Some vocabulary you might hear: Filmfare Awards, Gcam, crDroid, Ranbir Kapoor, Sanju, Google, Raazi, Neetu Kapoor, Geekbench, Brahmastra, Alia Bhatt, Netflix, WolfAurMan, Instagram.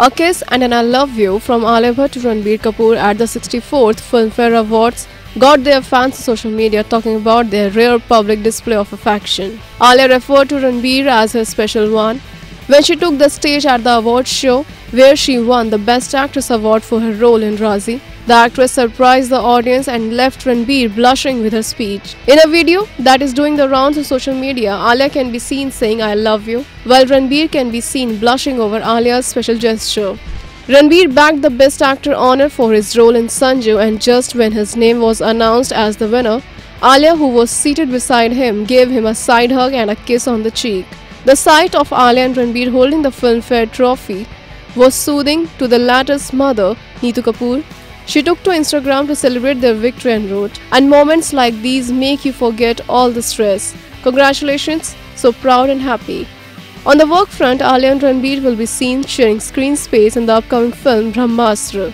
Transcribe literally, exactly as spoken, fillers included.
A Kiss and an I Love You from Alia Bhatt to Ranbir Kapoor at the sixty-fourth Filmfare Awards got their fans on social media talking about their rare public display of affection. Alia referred to Ranbir as her special one when she took the stage at the awards show, where she won the Best Actress award for her role in Raazi. The actress surprised the audience and left Ranbir blushing with her speech. In a video that is doing the rounds on social media, Alia can be seen saying "I love you," while Ranbir can be seen blushing over Alia's special gesture. Ranbir bagged the Best Actor honor for his role in Sanju, and just when his name was announced as the winner, Alia, who was seated beside him, gave him a side hug and a kiss on the cheek. The sight of Alia and Ranbir holding the Filmfare trophy was soothing to the latter's mother, Neetu Kapoor. She took to Instagram to celebrate their victory and wrote, "And moments like these make you forget all the stress. Congratulations, so proud and happy." On the work front, Alia and Ranbir will be seen sharing screen space in the upcoming film Brahmastra.